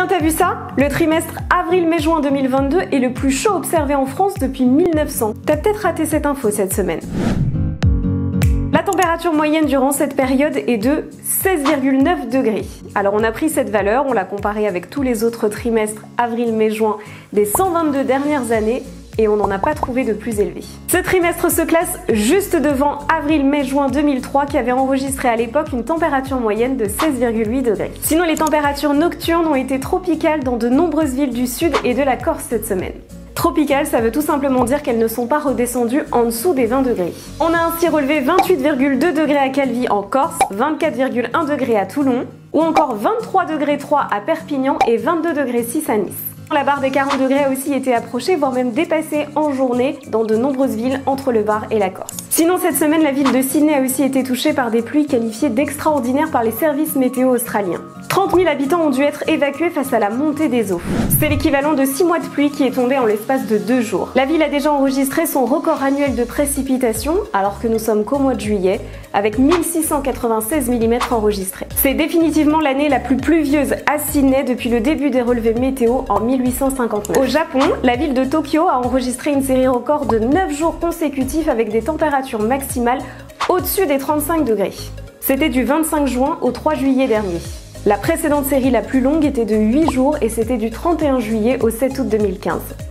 Tiens, t'as vu ça? Le trimestre avril-mai-juin 2022 est le plus chaud observé en France depuis 1900. T'as peut-être raté cette info cette semaine. La température moyenne durant cette période est de 16,9 degrés. Alors on a pris cette valeur, on l'a comparée avec tous les autres trimestres avril-mai-juin des 122 dernières années et on n'en a pas trouvé de plus élevé. Ce trimestre se classe juste devant avril-mai-juin 2003 qui avait enregistré à l'époque une température moyenne de 16,8 degrés. Sinon les températures nocturnes ont été tropicales dans de nombreuses villes du sud et de la Corse cette semaine. Tropicales, ça veut tout simplement dire qu'elles ne sont pas redescendues en dessous des 20 degrés. On a ainsi relevé 28,2 degrés à Calvi en Corse, 24,1 degrés à Toulon, ou encore 23 degrés 3 à Perpignan et 22 degrés 6 à Nice. La barre des 40 degrés a aussi été approchée, voire même dépassée en journée dans de nombreuses villes entre le Var et la Corse. Sinon, cette semaine, la ville de Sydney a aussi été touchée par des pluies qualifiées d'extraordinaires par les services météo australiens. 30 000 habitants ont dû être évacués face à la montée des eaux. C'est l'équivalent de 6 mois de pluie qui est tombé en l'espace de 2 jours. La ville a déjà enregistré son record annuel de précipitations, alors que nous sommes qu'au mois de juillet, avec 1696 mm enregistrés. C'est définitivement l'année la plus pluvieuse à Sydney depuis le début des relevés météo en 1859. Au Japon, la ville de Tokyo a enregistré une série record de 9 jours consécutifs avec des températures maximales au-dessus des 35 degrés. C'était du 25 juin au 3 juillet dernier. La précédente série la plus longue était de 8 jours et c'était du 31 juillet au 7 août 2015.